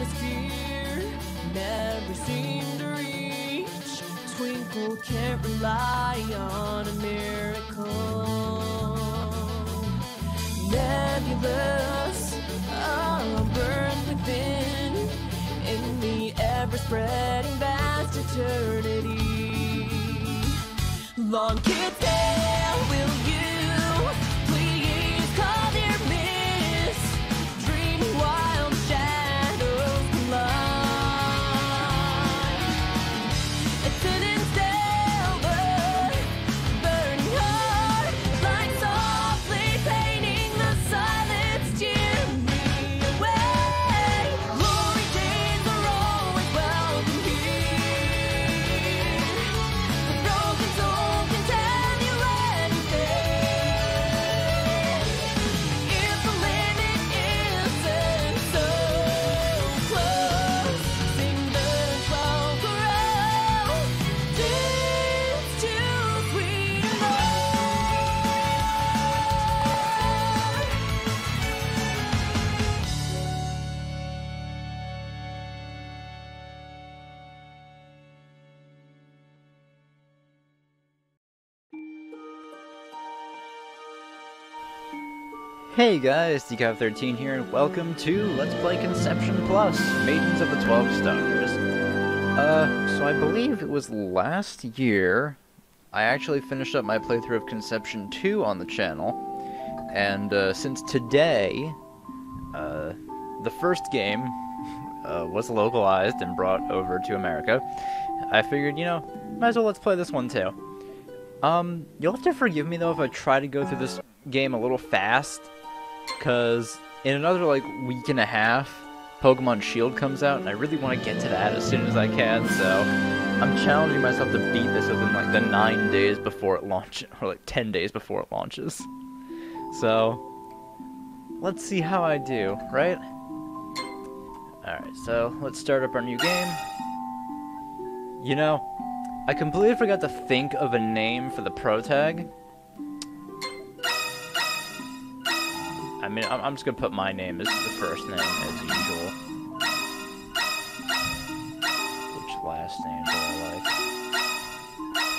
is here, never seem to reach. Twinkle can't rely on a miracle. Nebulous, all burned within, in the ever-spreading vast eternity. Long kids hail, will you please call their miss? Dream wild shadows collide. It's an endeavor, burning heart, like softly painting the silence tear me away. Glory days are always welcome here. The broken soul can tell you anything, if the limit isn't so close. Sing the 12 chorale, dance to sweet love. Hey guys, Dekov13 here, and welcome to Let's Play Conception Plus, Maidens of the 12 Stars. So I believe it was last year, I actually finished up my playthrough of Conception 2 on the channel, and since today, the first game was localized and brought over to America, I figured, you know, might as well let's play this one too. You'll have to forgive me though if I try to go through this game a little fast, because in another, like, week and a half, Pokemon Shield comes out, and I really want to get to that as soon as I can, so I'm challenging myself to beat this within, like, the 9 days before it launches, or, like, 10 days before it launches. So, let's see how I do, right? Alright, so, let's start up our new game. You know, I completely forgot to think of a name for the pro tag. I mean, I'm just gonna put my name as the first name, as usual. Which last name do I like?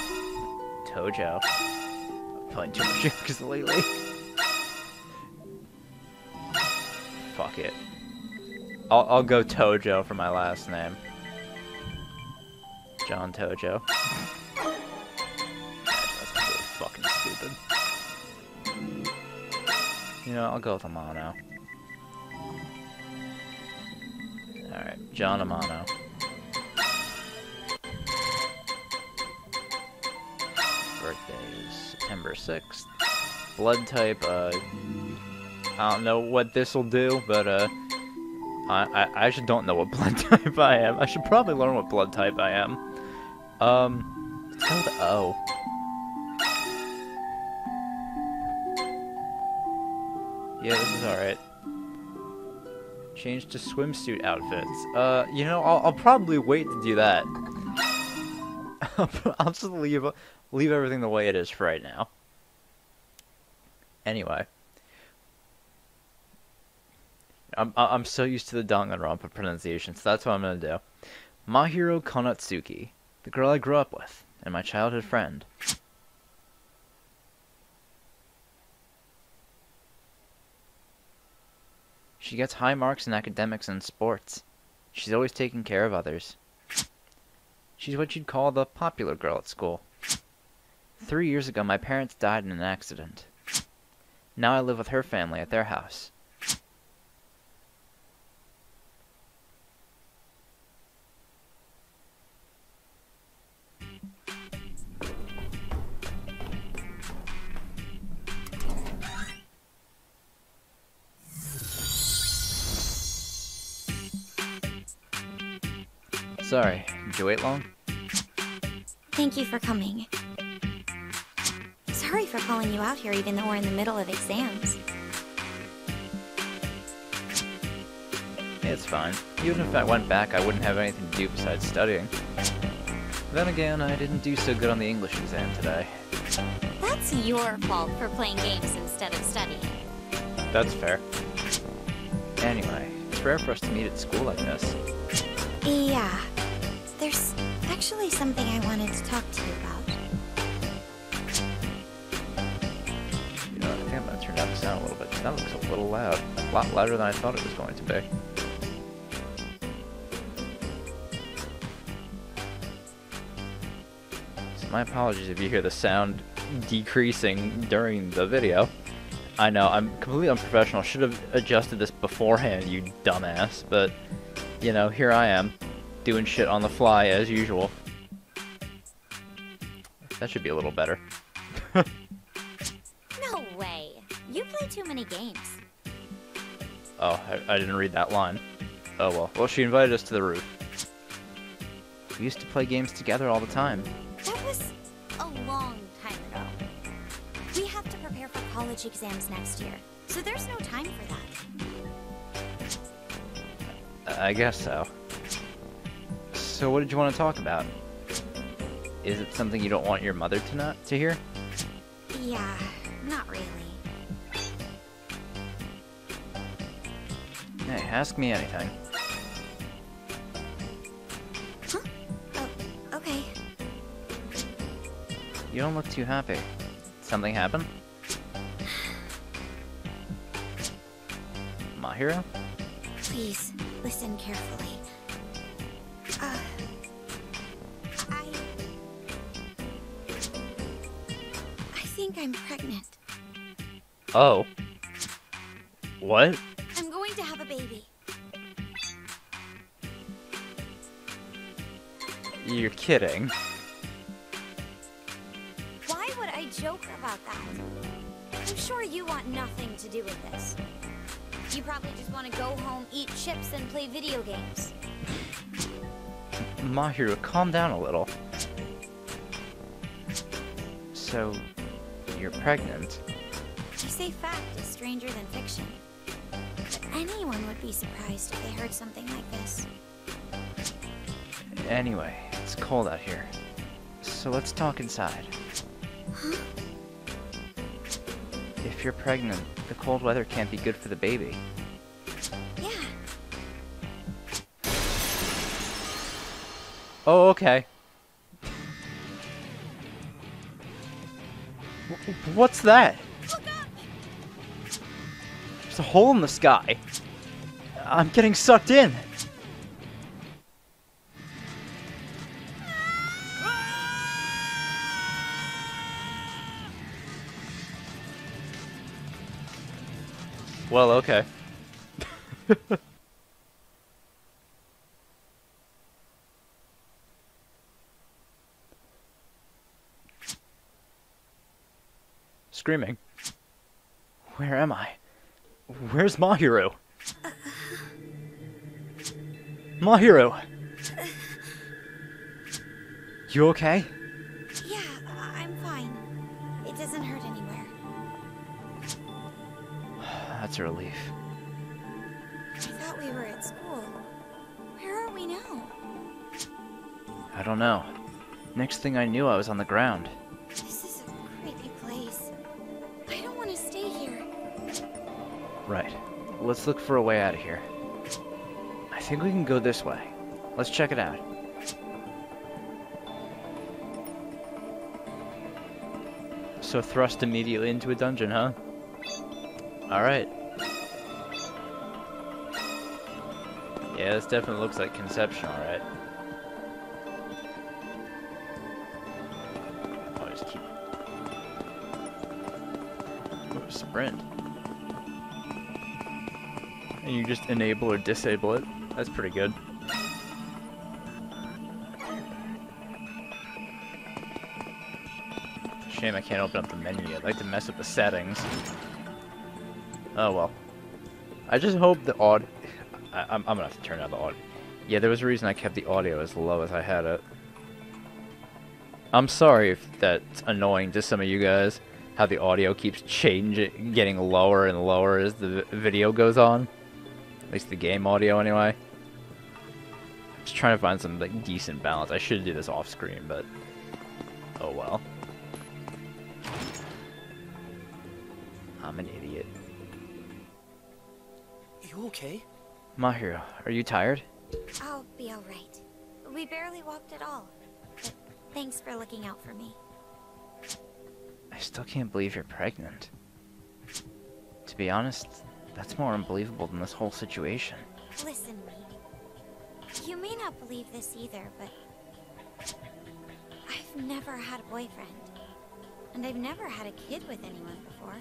Tojo. I'm playing too much jokes lately. Fuck it. I'll go Tojo for my last name. John Tojo. Gosh, that's really fucking stupid. You know, I'll go with Amano. Alright, John Amano. Birthday is September 6th. Blood type, I don't know what this'll do, but, I actually don't know what blood type I am. I should probably learn what blood type I am. Let's go with O. Yeah, this is alright. Change to swimsuit outfits. You know, I'll probably wait to do that. I'll just leave everything the way it is for right now. Anyway. I'm so used to the Danganronpa pronunciation, so that's what I'm gonna do. Mahiru Konatsuki, the girl I grew up with, and my childhood friend. She gets high marks in academics and sports. She's always taking care of others. She's what you'd call the popular girl at school. 3 years ago, my parents died in an accident. Now I live with her family at their house. Sorry, did you wait long? Thank you for coming. Sorry for calling you out here even though we're in the middle of exams. It's fine. Even if I went back, I wouldn't have anything to do besides studying. Then again, I didn't do so good on the English exam today. That's your fault for playing games instead of studying. That's fair. Anyway, It's rare for us to meet at school like this. Yeah. There's actually something I wanted to talk to you about. You know, I think I'm going to turn down the sound a little bit. That looks a little loud. A lot louder than I thought it was going to be. So my apologies if you hear the sound decreasing during the video. I know, I'm completely unprofessional. Should have adjusted this beforehand, you dumbass. But, you know, here I am. Doing shit on the fly as usual. That should be a little better. No way! You play too many games. Oh, I didn't read that line. Oh well. Well, she invited us to the roof. We used to play games together all the time. That was a long time ago. We have to prepare for college exams next year, so there's no time for that. I guess so. So what did you want to talk about? Is it something you don't want your mother to hear? Yeah, not really. Hey, ask me anything. Huh? Oh, okay. You don't look too happy. Did something happen? Mahiru? Please, listen carefully. I think I'm pregnant. Oh. What? I'm going to have a baby. You're kidding. Why would I joke about that? I'm sure you want nothing to do with this. You probably just want to go home, eat chips, and play video games. Mahiru, calm down a little. So... you're pregnant. You say fact is stranger than fiction. Anyone would be surprised if they heard something like this. Anyway, it's cold out here, so let's talk inside. Huh? If you're pregnant, the cold weather can't be good for the baby. Yeah. Oh, okay. What's that? Look up! There's a hole in the sky. I'm getting sucked in. Well, okay. Screaming. Where am I? Where's Mahiru? Mahiru! You okay? Yeah, I'm fine. It doesn't hurt anywhere. That's a relief. I thought we were at school. Where are we now? I don't know. Next thing I knew, I was on the ground. Right. Let's look for a way out of here. I think we can go this way. Let's check it out. So thrust immediately into a dungeon, huh? Alright. Yeah, this definitely looks like Conception, alright. I'll just keep... oh, sprint. And you just enable or disable it. That's pretty good. Shame I can't open up the menu. I'd like to mess with the settings. Oh well. I just hope the audio... I'm gonna have to turn down the audio. Yeah, there was a reason I kept the audio as low as I had it. I'm sorry if that's annoying to some of you guys. How the audio keeps changing, getting lower and lower as the video goes on. At least the game audio, anyway. I'm just trying to find some like decent balance. I should do this off screen, but oh well. I'm an idiot. You okay? Mahiru, are you tired? I'll be alright. We barely walked at all. But thanks for looking out for me. I still can't believe you're pregnant. To be honest, that's more unbelievable than this whole situation. Listen, Reed. You may not believe this either, but... I've never had a boyfriend. And I've never had a kid with anyone before.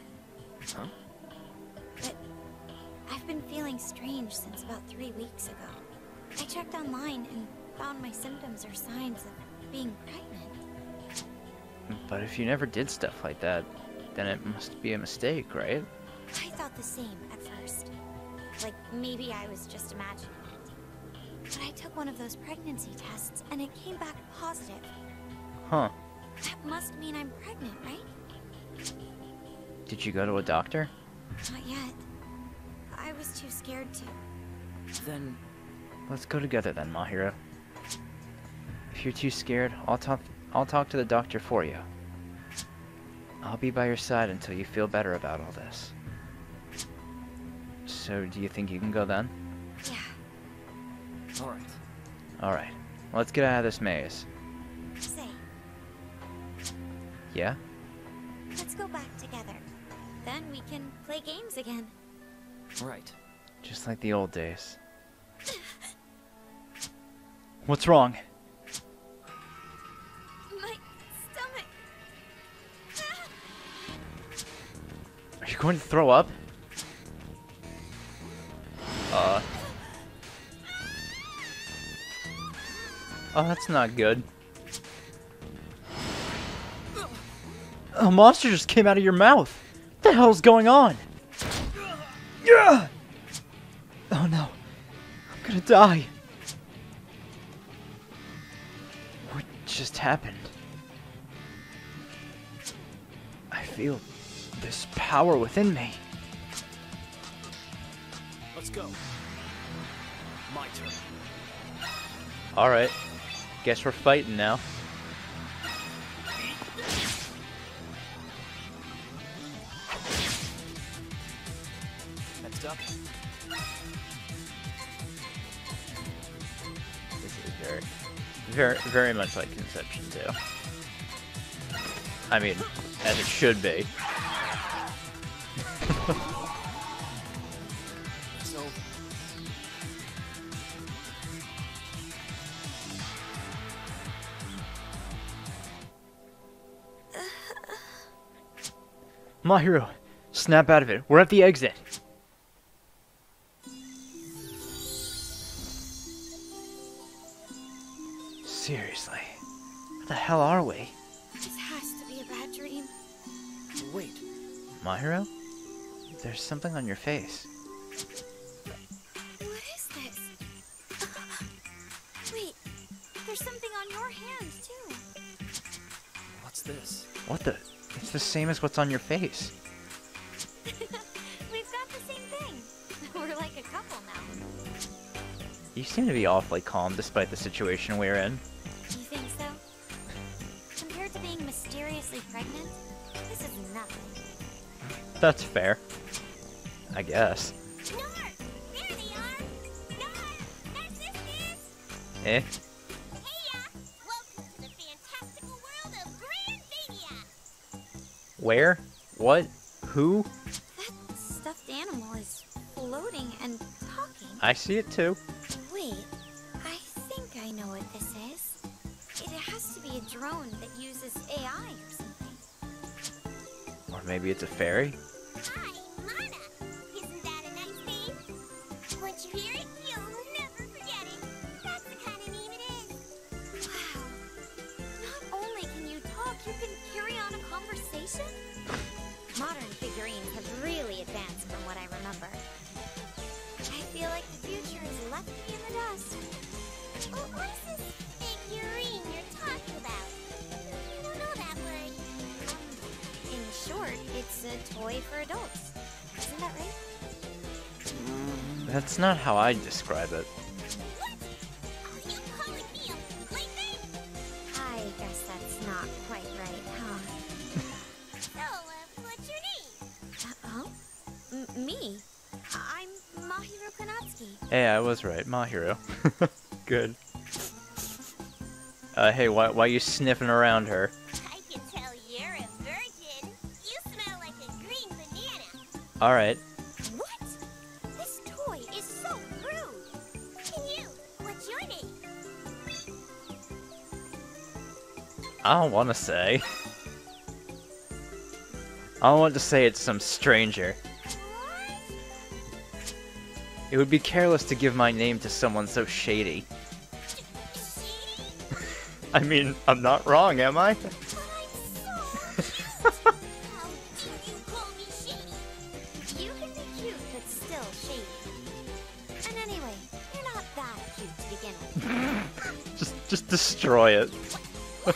Huh? But... I've been feeling strange since about 3 weeks ago. I checked online and found my symptoms are signs of being pregnant. But if you never did stuff like that, then it must be a mistake, right? I thought the same at first. Like, maybe I was just imagining it. But I took one of those pregnancy tests and it came back positive. Huh. That must mean I'm pregnant, right? Did you go to a doctor? Not yet. I was too scared to. Then... let's go together then, Mahiru. If you're too scared, I'll talk to the doctor for you. I'll be by your side until you feel better about all this. So, do you think you can go then? Yeah. Alright. Alright. Let's get out of this maze. Say. Yeah? Let's go back together. Then we can play games again. Right. Just like the old days. What's wrong? My stomach. Are you going to throw up? Oh, that's not good. A monster just came out of your mouth. What the hell's going on? Yeah! Oh no. I'm gonna die. Just happened. I feel this power within me. Let's go. My turn. All right. Guess we're fighting now. Next up. This is very much like Conception 2. I mean, as it should be. So. Mahiru, snap out of it. We're at the exit. Seriously, where the hell are we? This has to be a bad dream. Wait. Mahiru? There's something on your face. What is this? Wait, there's something on your hand, too. What's this? What the? It's the same as what's on your face. We've got the same thing. We're like a couple now. You seem to be awfully calm despite the situation we're in. Pregnant? This is nothing. That's fair. I guess. North! There they are! North! Narcissus! Eh? Heya! Welcome to the fantastical world of Granvania! Where? What? Who? That stuffed animal is floating and talking. I see it too. Wait, I think I know what this is. It has to be a drone that uses AI or something. Or maybe it's a fairy? Hi, Mana! Isn't that a nice name? Once you hear it, you'll never forget it. That's the kind of name it is. Wow. Not only can you talk, you can carry on a conversation? Modern figurines have really advanced from what I remember. I feel like the future has left me in the dust. Oh, what is this figurine you're talking about? I don't know that word. Short, it's a toy for adults. Isn't that right? That's not how I'd describe it. What? Are you calling me a toy thing? I guess that's not quite right, huh? So, what's your name? Me? I'm Mana. Mahiru Konatsuki. Hey, I was right. Mahiru. Good. Hey, why you sniffing around her? I can tell you're a virgin. You smell like a green banana. Alright. What? This toy is so rude. Can you? What's your name? I don't want to say. I don't want to say it's some stranger. What? It would be careless to give my name to someone so shady. I mean, I'm not wrong, am I? But I'm so cute. How dare you call me shady? You can be cute, but still shady. And anyway, you're not that cute to begin with. just destroy it. What?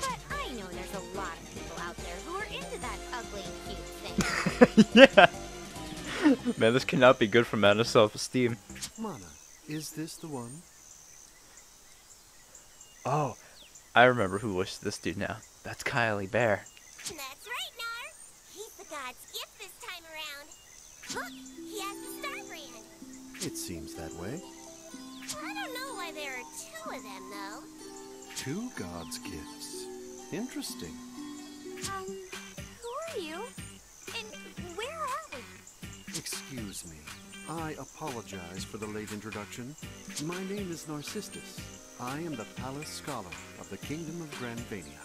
But I know there's a lot of people out there who are into that ugly cute thing. Yeah. Man, this cannot be good for Mana self-esteem. Mana, is this the one? Oh, I remember who wished this dude now. That's Kylie Bear. That's right, Nar. He's the god's gift this time around. Look, he has the star brand. It seems that way. I don't know why there are two of them, though. Two god's gifts. Interesting. Who are you? And where are we? Excuse me. I apologize for the late introduction. My name is Narcissus. I am the Palace Scholar of the Kingdom of Granvania.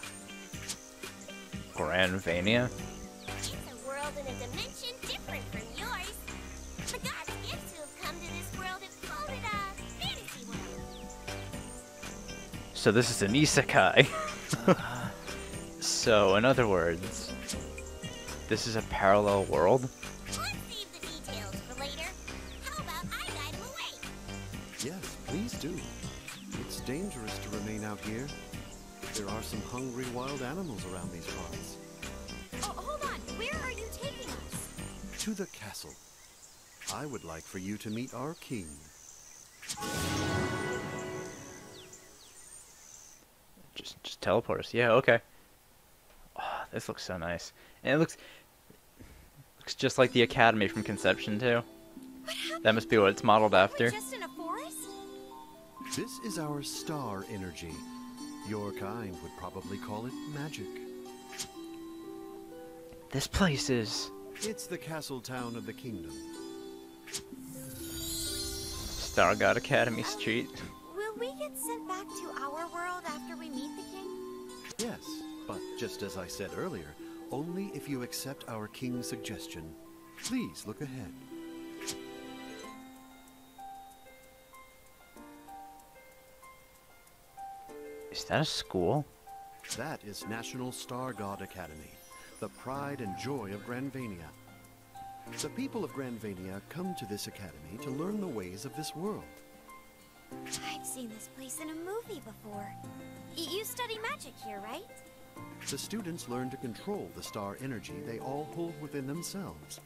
Granvania? It's a world in a dimension different from yours. The gods' gifts who have come to this world have called it a fantasy world. So this is an isekai. So, in other words, this is a parallel world? Let's save the details for later. How about I guide him away? Yes, please do. It's dangerous to remain out here. There are some hungry wild animals around these parts. Oh, hold on. Where are you taking us? To the castle. I would like for you to meet our king. Just teleport us. Yeah, okay. Oh, this looks so nice. And it looks just like the academy from Conception 2. That must be what it's modeled after. Just in a forest? This is our star energy. Your kind would probably call it magic. This place is... It's the castle town of the kingdom. Star God Academy Street. Will we get sent back to our world after we meet the king? Yes, but just as I said earlier, only if you accept our king's suggestion. Please look ahead. Is that a school? That is National Star God Academy, the pride and joy of Granvania. The people of Granvania come to this academy to learn the ways of this world. I've seen this place in a movie before. You study magic here, right? The students learn to control the star energy they all hold within themselves.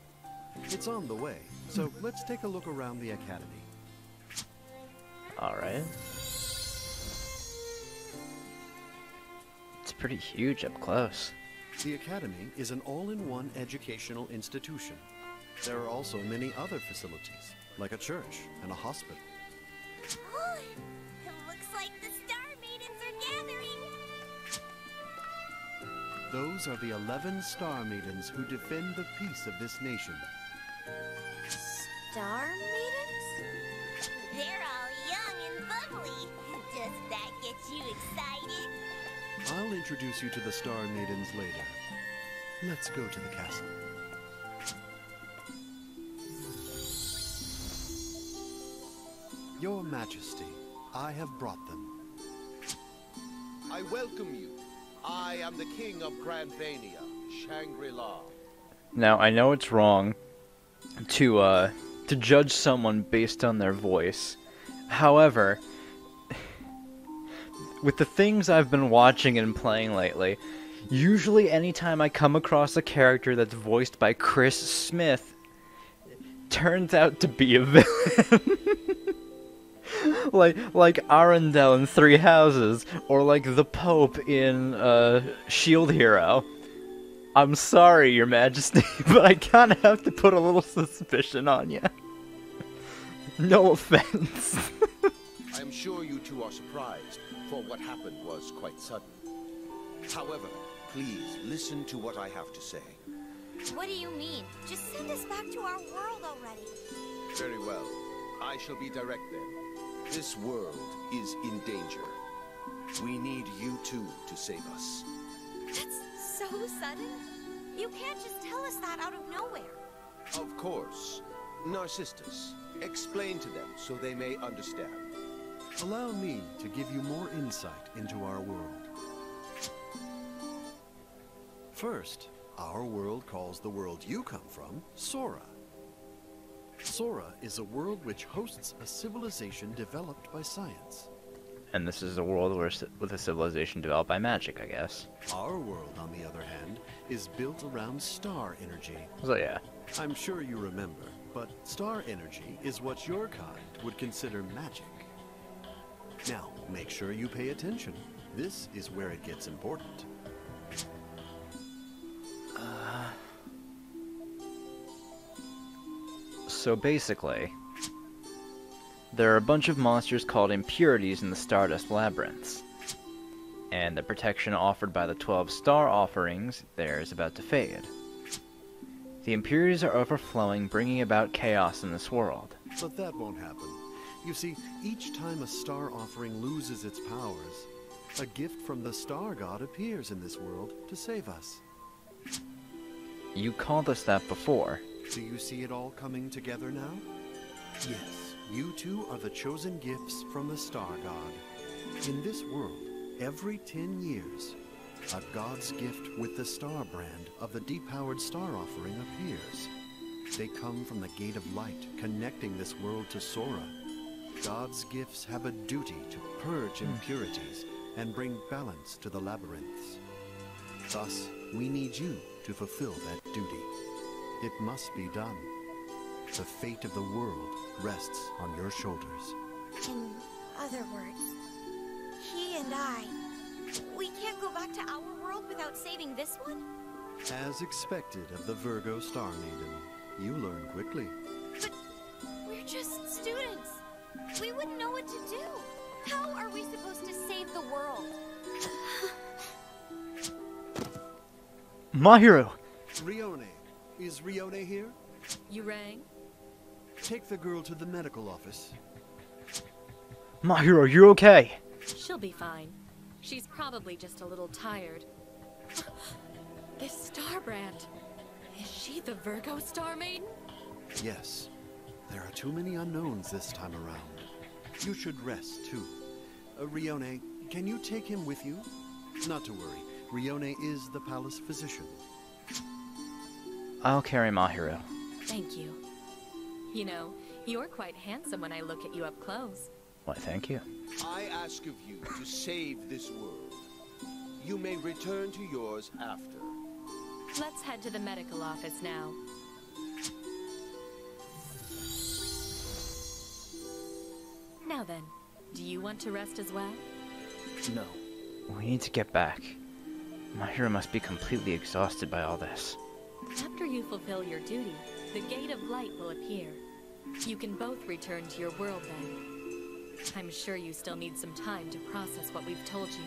It's on the way, so let's take a look around the academy. All right. It's pretty huge up close. The academy is an all-in-one educational institution. There are also many other facilities, like a church and a hospital. Oh, it looks like the Star Maidens are gathering! Those are the 11 Star Maidens who defend the peace of this nation. Star Maidens? They're all young and bubbly. Does that get you excited? I'll introduce you to the Star Maidens later. Let's go to the castle. Your Majesty, I have brought them. I welcome you. I am the King of Granvania, Shangri-La. Now, I know it's wrong to judge someone based on their voice. However, with the things I've been watching and playing lately, usually anytime I come across a character that's voiced by Chris Smith, it turns out to be a villain. like Arendelle in Three Houses, or like the Pope in Shield Hero. I'm sorry, Your Majesty, but I kind of have to put a little suspicion on you. No offense. I am sure you two are surprised, for what happened was quite sudden. However, please listen to what I have to say. What do you mean? Just send us back to our world already. Very well. I shall be direct then. This world is in danger. We need you two to save us. That's so sudden. You can't just tell us that out of nowhere. Of course. Narcissus, explain to them so they may understand. Allow me to give you more insight into our world. First, our world calls the world you come from, Sora. Sora is a world which hosts a civilization developed by science. And this is a world where, with a civilization developed by magic, I guess. Our world, on the other hand, is built around star energy. So yeah. I'm sure you remember, but star energy is what your kind would consider magic. Now, make sure you pay attention. This is where it gets important. So basically, there are a bunch of monsters called impurities in the Stardust Labyrinths, and the protection offered by the 12 star offerings there is about to fade. The impurities are overflowing, bringing about chaos in this world. But that won't happen. You see, each time a star offering loses its powers, a gift from the Star God appears in this world to save us. You called us that before. Do you see it all coming together now? Yes, you two are the chosen gifts from the Star God. In this world, every 10 years, a God's gift with the star brand of the depowered star offering appears. They come from the Gate of Light, connecting this world to Sora. God's gifts have a duty to purge impurities and bring balance to the labyrinths. Thus, we need you to fulfill that duty. It must be done. The fate of the world rests on your shoulders. In other words, he and I, we can't go back to our world without saving this one? As expected of the Virgo Star Maiden, you learn quickly. But we're just students. We wouldn't know what to do. How are we supposed to save the world? My hero! Rione. Is Rione here? You rang? Take the girl to the medical office. Mahiru, you're okay? She'll be fine. She's probably just a little tired. This star brand. Is she the Virgo Star Maiden? Yes. There are too many unknowns this time around. You should rest, too. Rione, can you take him with you? Not to worry. Rione is the palace physician. I'll carry Mahiru. Thank you. You know, you're quite handsome when I look at you up close. Why, thank you. I ask of you to save this world. You may return to yours after. Let's head to the medical office now. Now then, do you want to rest as well? No. We need to get back. Mahiru must be completely exhausted by all this. After you fulfill your duty, the Gate of Light will appear. You can both return to your world then. I'm sure you still need some time to process what we've told you.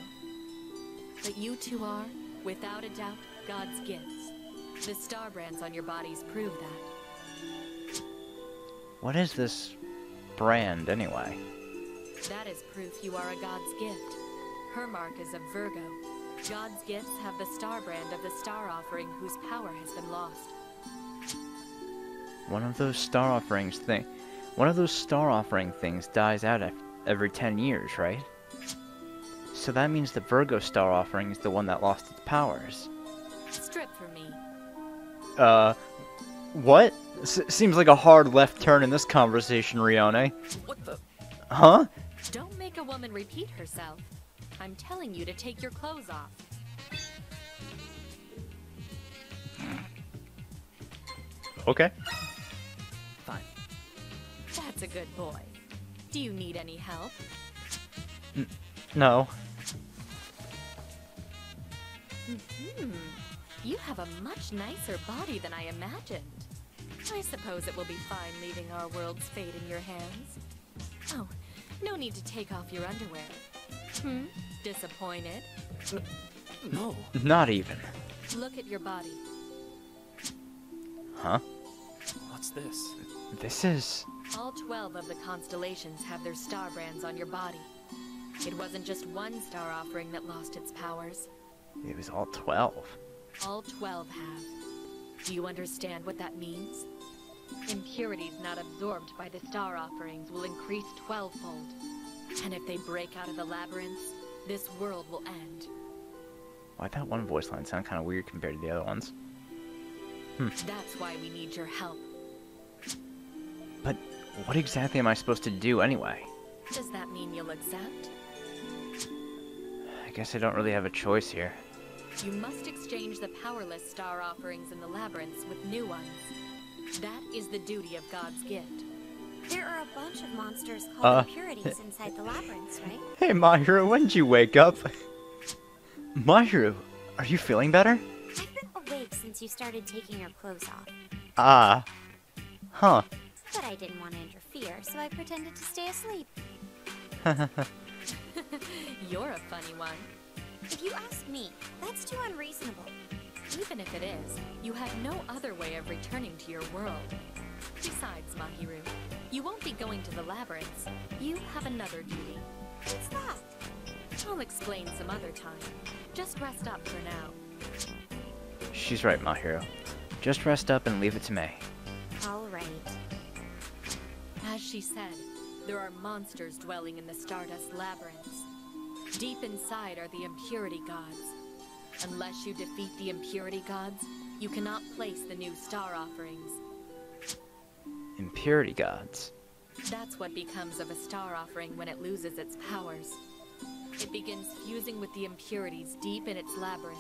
But you two are, without a doubt, God's gifts. The star brands on your bodies prove that. What is this brand, anyway? That is proof you are a God's gift. Her mark is a Virgo. God's gifts have the star brand of the star offering whose power has been lost. One of those star offering things dies out every 10 years, right? So that means the Virgo star offering is the one that lost its powers. Strip for me. What? Seems like a hard left turn in this conversation, Rione. What the? Huh? Don't make a woman repeat herself. I'm telling you to take your clothes off. Okay. Fine. That's a good boy. Do you need any help? No. You have a much nicer body than I imagined. I suppose it will be fine leaving our world's fate in your hands. Oh, no need to take off your underwear. Hmm? Disappointed? No, not even. Look at your body. Huh? What's this? This is... All 12 of the constellations have their star brands on your body. It wasn't just one star offering that lost its powers. It was all 12. All 12 have. Do you understand what that means? Impurities not absorbed by the star offerings will increase 12-fold. And if they break out of the labyrinths, this world will end. Well, I thought one voice line sounded kind of weird compared to the other ones. That's why we need your help. But what exactly am I supposed to do anyway? Does that mean you'll accept? I guess I don't really have a choice here. You must exchange the powerless star offerings in the labyrinths with new ones. That is the duty of God's gift. There are a bunch of monsters called impurities inside the labyrinths, right? Hey, Mahiru, when did you wake up? Mahiru, are you feeling better? I've been awake since you started taking your clothes off. Ah. Huh. But I didn't want to interfere, so I pretended to stay asleep. You're a funny one. If you ask me, that's too unreasonable. Even if it is, you have no other way of returning to your world. Besides, Mahiru, you won't be going to the labyrinths. You have another duty. What's that? I'll explain some other time. Just rest up for now. She's right, Mahiru. Just rest up and leave it to me. All right. As she said, there are monsters dwelling in the Stardust Labyrinths. Deep inside are the impurity gods. Unless you defeat the impurity gods, you cannot place the new star offerings. Impurity gods? That's what becomes of a star offering when it loses its powers. It begins fusing with the impurities deep in its labyrinth,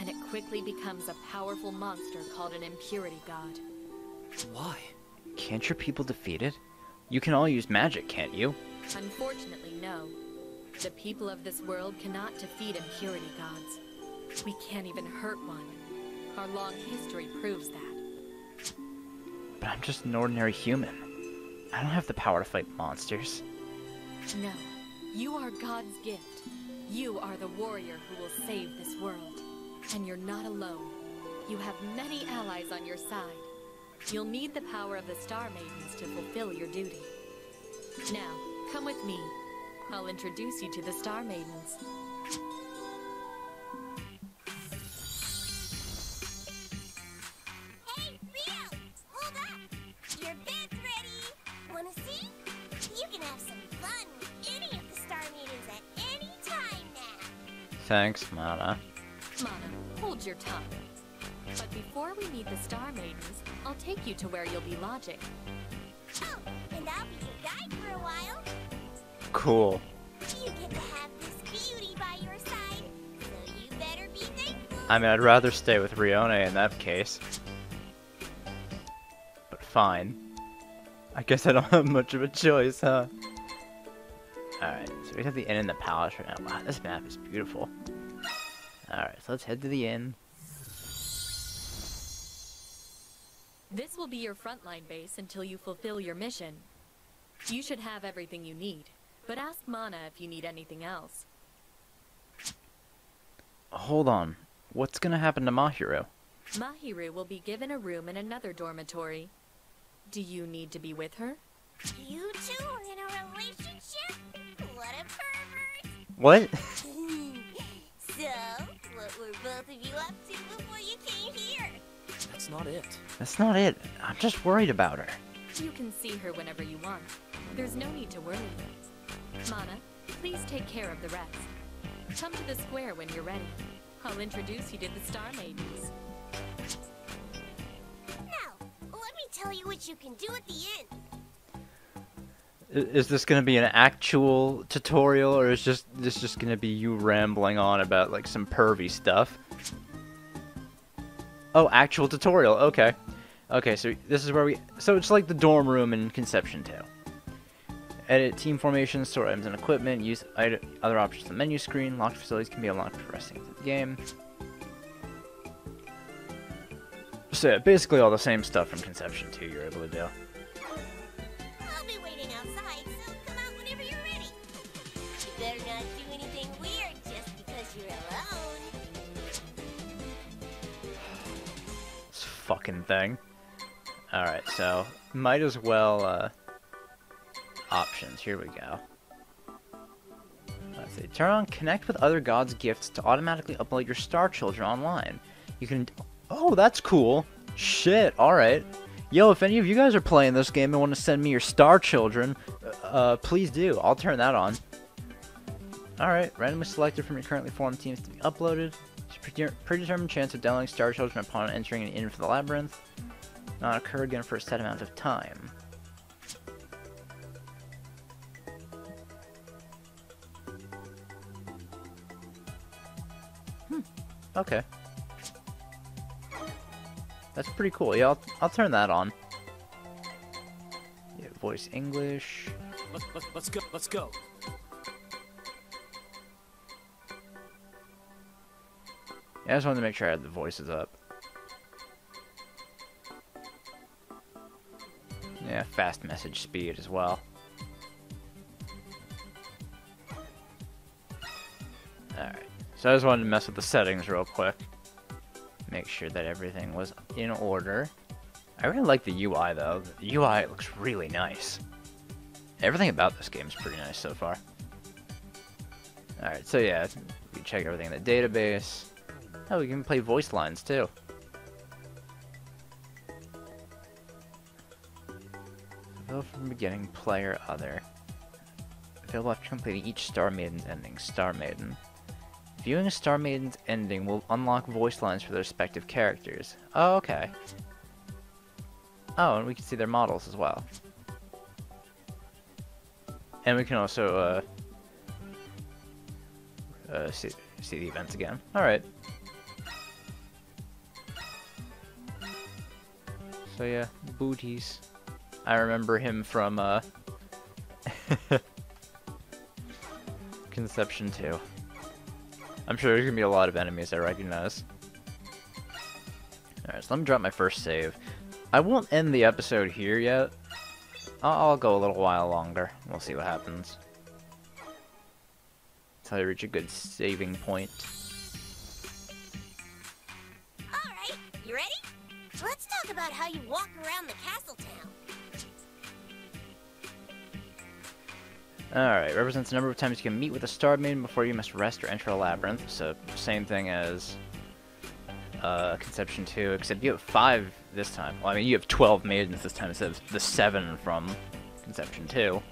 and it quickly becomes a powerful monster called an impurity god. Why? Can't your people defeat it? You can all use magic, can't you? Unfortunately, no. The people of this world cannot defeat impurity gods. We can't even hurt one. Our long history proves that. But I'm just an ordinary human. I don't have the power to fight monsters. No, you are God's gift. You are the warrior who will save this world. And you're not alone. You have many allies on your side. You'll need the power of the Star Maidens to fulfill your duty. Now, come with me. I'll introduce you to the Star Maidens. Hey, Rio! Hold up! Your bed's ready! Wanna see? You can have some fun with any of the Star Maidens at any time now! Thanks, Mana. Mana, hold your tongue. But before we meet the Star Maidens, I'll take you to where you'll be lodging. Oh, and I'll be your guide for a while. Cool. You get to have this beauty by your side, so you better be thankful. I mean, I'd rather stay with Rione in that case. But fine. I guess I don't have much of a choice, huh? Alright, so we have the inn and the palace right now. Wow, this map is beautiful. Alright, so let's head to the inn. This will be your frontline base until you fulfill your mission. You should have everything you need, but ask Mana if you need anything else. Hold on. What's gonna happen to Mahiru? Mahiru will be given a room in another dormitory. Do you need to be with her? You two are in a relationship? What a pervert! What? So, what were both of you up to before you came here? That's not it. That's not it. I'm just worried about her. You can see her whenever you want. There's no need to worry. Mana, please take care of the rest. Come to the square when you're ready. I'll introduce you to the Star Maidens. Now, let me tell you what you can do at the inn. Is this going to be an actual tutorial, or is this just going to be you rambling on about like some pervy stuff? Oh, actual tutorial. Okay. Okay, so this is where we... So it's like the dorm room in Conception 2. Edit team formations, store items and equipment, use other options on the menu screen, locked facilities can be unlocked for resting through the game. So basically all the same stuff from Conception 2 you're able to do. I'll be waiting outside, so come out whenever you're ready. You better not do anything weird just because you're alone. This fucking thing. Alright, so might as well options, here we go. Let's see. Turn on Connect with Other Gods Gifts to automatically upload your Star Children online. You can... Oh, that's cool. Shit, alright. Yo, if any of you guys are playing this game and want to send me your Star Children, please do. I'll turn that on. Alright, randomly selected from your currently formed teams to be uploaded. There's a predetermined chance of downloading Star Children upon entering an in for the labyrinth. Not occur again for a set amount of time. Okay. That's pretty cool. Yeah, I'll turn that on. Yeah, voice English. Let's go. Let's go. Yeah, I just wanted to make sure I had the voices up. Yeah, fast message speed as well. Alright. So I just wanted to mess with the settings real quick. Make sure that everything was in order. I really like the UI though. The UI looks really nice. Everything about this game is pretty nice so far. Alright, so yeah, we check everything in the database. Oh, we can play voice lines too. Available from beginning, player, other. Available after completing each Star Maiden's ending. Star Maiden. Viewing a Star Maiden's ending will unlock voice lines for their respective characters. Oh, okay. Oh, and we can see their models as well. And we can also see the events again. Alright. So yeah, booties. I remember him from Conception 2. I'm sure there's gonna be a lot of enemies I recognize. Alright, so let me drop my first save. I won't end the episode here yet. I'll go a little while longer. We'll see what happens. Until I reach a good saving point. Alright, you ready? Let's talk about how you walk around the castle town. Alright, represents the number of times you can meet with a Star Maiden before you must rest or enter a labyrinth. So, same thing as Conception 2, except you have 5 this time. Well, I mean, you have 12 maidens this time instead of the 7 from Conception 2.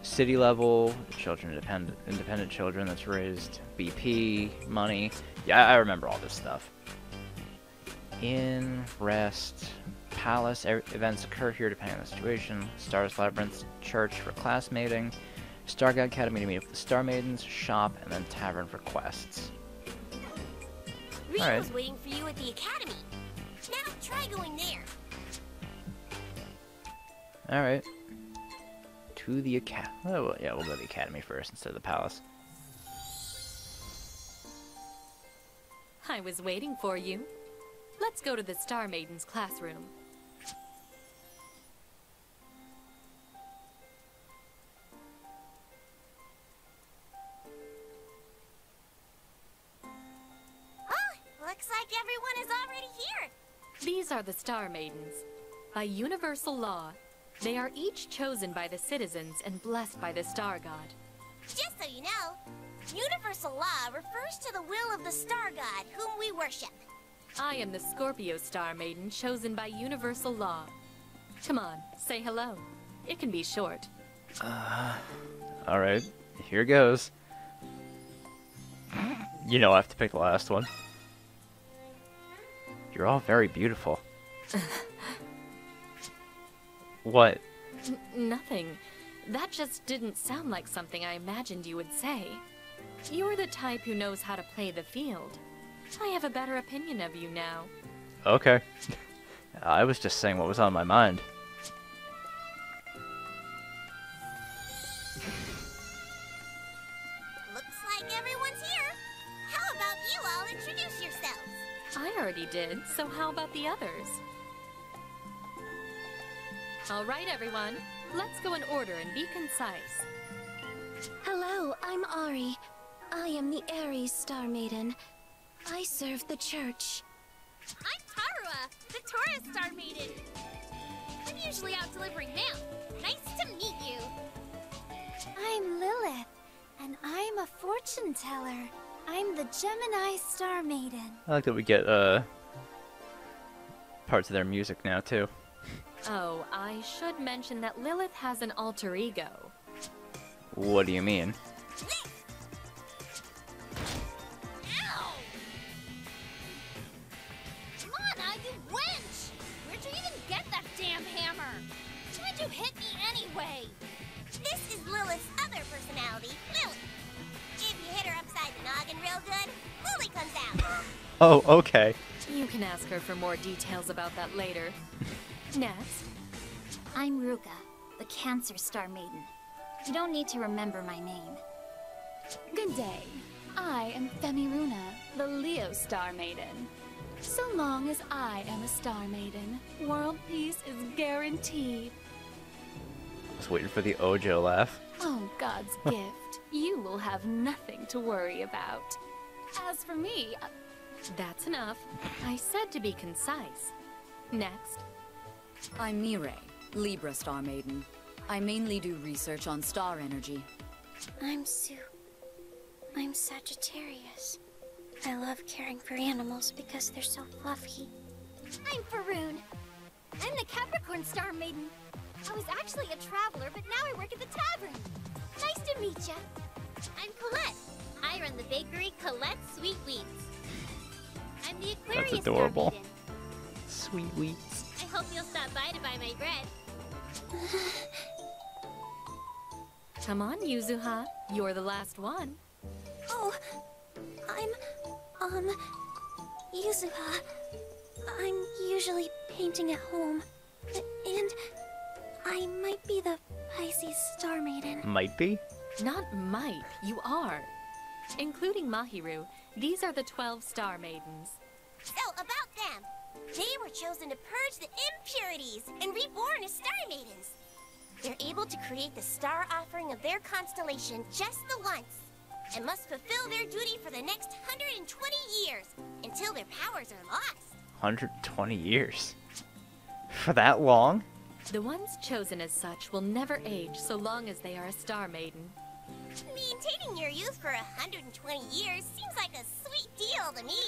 City level, children, independent children that's raised, BP, money. Yeah, I remember all this stuff. In, rest... Palace, events occur here depending on the situation. Stardust Labyrinths, Church for class mating, Star God Academy to meet up with the Star Maidens, Shop, and then Tavern for quests. Rio's waiting for you at the Academy. Now try going there. Alright. To the Academy. Oh, yeah, we'll go to the Academy first instead of the Palace. I was waiting for you. Let's go to the Star Maiden's classroom. Looks like everyone is already here! These are the Star Maidens. By universal law, they are each chosen by the citizens and blessed by the Star God. Just so you know, universal law refers to the will of the Star God, whom we worship. I am the Scorpio Star Maiden chosen by universal law. Come on, say hello. It can be short. Alright, here goes. You know I have to pick the last one. You're all very beautiful. What? Nothing. That just didn't sound like something I imagined you would say. You're the type who knows how to play the field. I have a better opinion of you now. Okay. I was just saying what was on my mind. Looks like everyone's here. How about you all introduce yourselves? I already did, so how about the others? All right, everyone. Let's go in order and be concise. Hello, I'm Ari. I am the Aries Star Maiden. I serve the church. I'm Tarua, the Taurus Star Maiden. I'm usually out delivering mail. Nice to meet you. I'm Lilith, and I'm a fortune teller. I'm the Gemini Star Maiden. I like that we get parts of their music now too. Oh, I should mention that Lilith has an alter ego. What do you mean? Ow! Mana, you wench! Where'd you even get that damn hammer? Why'd you hit me anyway? This is Lilith's other personality, Lily. If you hit her upside the noggin real good, Lily comes out. Oh, okay. You can ask her for more details about that later. Next. I'm Ruka, the Cancer Star Maiden. You don't need to remember my name. Good day. I am Femiruna, the Leo Star Maiden. So long as I am a Star Maiden, world peace is guaranteed. I was waiting for the Ojo laugh. Oh, God's gift. You will have nothing to worry about. As for me... That's enough. I said to be concise. Next. I'm Mireille, Libra Star Maiden. I mainly do research on star energy. I'm Sue. I'm Sagittarius. I love caring for animals because they're so fluffy. I'm Faroon. I'm the Capricorn Star Maiden. I was actually a traveler, but now I work at the tavern. Nice to meet ya. I'm Colette. I run the bakery Colette Sweet Wheats. I'm the Aquarius That's adorable. Star Maiden. Sweet Wheats. I hope you'll stop by to buy my bread. Come on, Yuzuha. You're the last one. Oh, I'm... Yuzuha. I'm usually painting at home. And I might be the Pisces Star Maiden. Might be? Not might. You are. Including Mahiru, these are the 12 Star Maidens. So, about them. They were chosen to purge the impurities and reborn as Star Maidens. They're able to create the star offering of their constellation just the once, and must fulfill their duty for the next 120 years, until their powers are lost. 120 years? For that long? The ones chosen as such will never age so long as they are a Star Maiden. Maintaining your youth for 120 years seems like a sweet deal to me.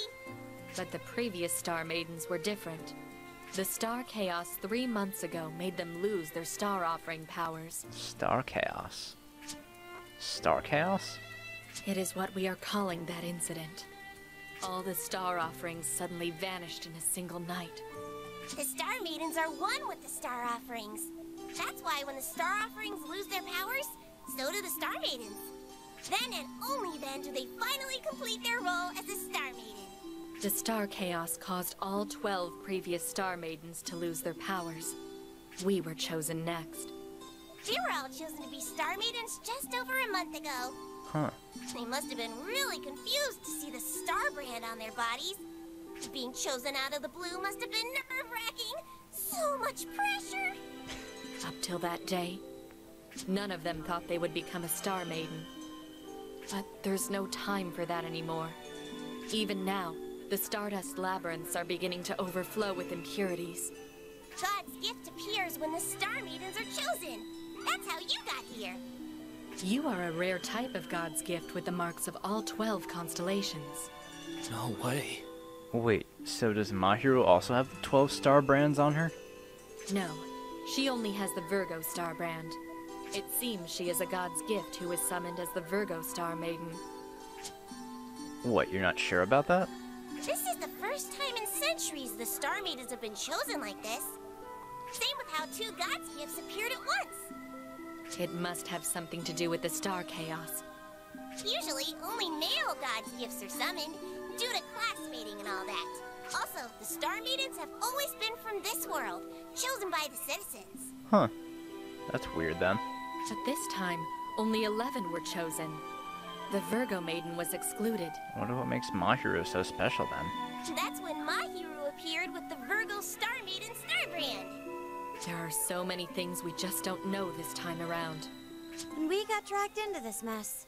But the previous Star Maidens were different. The Star Chaos 3 months ago made them lose their star offering powers. Star Chaos? Star Chaos? It is what we are calling that incident. All the star offerings suddenly vanished in a single night. The Star Maidens are one with the star offerings. That's why when the star offerings lose their powers, so do the Star Maidens. Then and only then do they finally complete their role as a Star Maiden. The Star Chaos caused all 12 previous Star Maidens to lose their powers. We were chosen next. We were all chosen to be Star Maidens just over a month ago. Huh. They must have been really confused to see the star brand on their bodies. Being chosen out of the blue must have been nerve-wracking. So much pressure. Up till that day, none of them thought they would become a Star Maiden. But there's no time for that anymore. Even now, the Stardust Labyrinths are beginning to overflow with impurities. God's gift appears when the Star Maidens are chosen. That's how you got here. You are a rare type of God's gift with the marks of all 12 constellations. No way. Wait, so does Mahiru also have the 12 star brands on her? No, she only has the Virgo star brand. It seems she is a God's gift who is summoned as the Virgo Star Maiden. What, you're not sure about that? This is the first time in centuries the Star Maidens have been chosen like this. Same with how two God's gifts appeared at once. It must have something to do with the Star Chaos. Usually, only male God's gifts are summoned, due to class mating and all that. Also, the Star Maidens have always been from this world, chosen by the citizens. Huh. That's weird then. But this time, only 11 were chosen. The Virgo Maiden was excluded. I wonder what makes Mahiru so special then. That's when Mahiru appeared with the Virgo Star Maiden Starbrand. There are so many things we just don't know this time around. And we got dragged into this mess.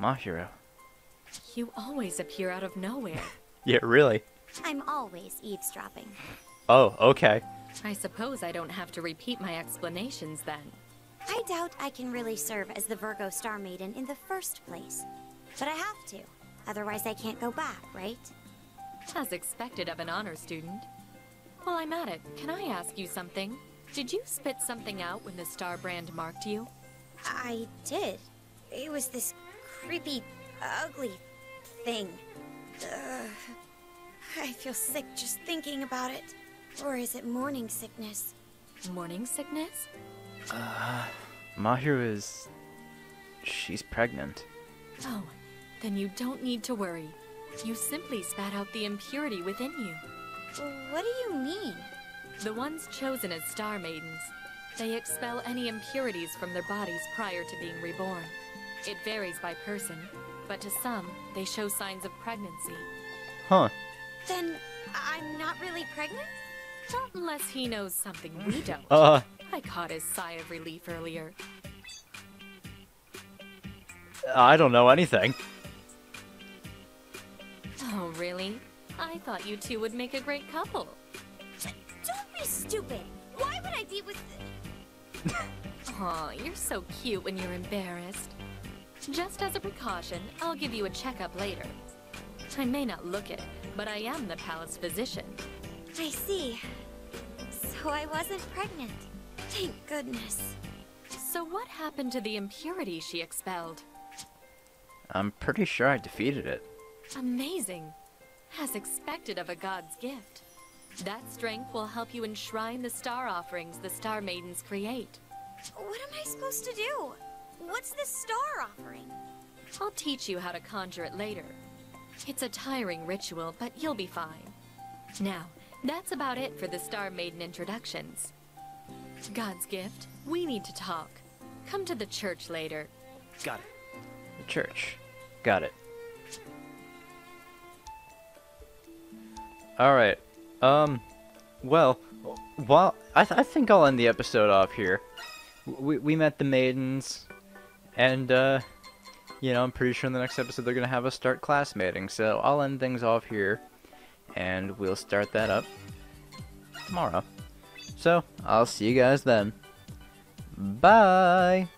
Mahiru. You always appear out of nowhere. Yeah, really. I'm always eavesdropping. Oh, okay. I suppose I don't have to repeat my explanations then. I doubt I can really serve as the Virgo Star Maiden in the first place. But I have to. Otherwise I can't go back, right? As expected of an honor student. While I'm at it, can I ask you something? Did you spit something out when the Starbrand marked you? I did. It was this creepy, ugly thing. Ugh. I feel sick just thinking about it. Or is it morning sickness? Morning sickness? Mahiru is... she's pregnant. Oh, then you don't need to worry. You simply spat out the impurity within you. What do you mean? The ones chosen as Star Maidens. They expel any impurities from their bodies prior to being reborn. It varies by person, but to some, they show signs of pregnancy. Huh. Then, I'm not really pregnant? Not unless he knows something we don't. I caught his sigh of relief earlier. I don't know anything. Oh, really? I thought you two would make a great couple. Don't be stupid. Why would I be with... Aw, you're so cute when you're embarrassed. Just as a precaution, I'll give you a checkup later. I may not look it, but I am the palace physician. I see. So I wasn't pregnant. Thank goodness. So what happened to the impurity she expelled? I'm pretty sure I defeated it. Amazing. As expected of a god's gift. That strength will help you enshrine the star offerings the Star Maidens create. What am I supposed to do? What's this star offering? I'll teach you how to conjure it later. It's a tiring ritual, but you'll be fine. Now, that's about it for the Star Maiden introductions. God's gift, we need to talk. Come to the church later. Got it. The church. Got it. Alright, well, while I think I'll end the episode off here. We met the maidens, and, you know, I'm pretty sure in the next episode they're going to have us start class mating, so I'll end things off here, and we'll start that up tomorrow. So, I'll see you guys then. Bye!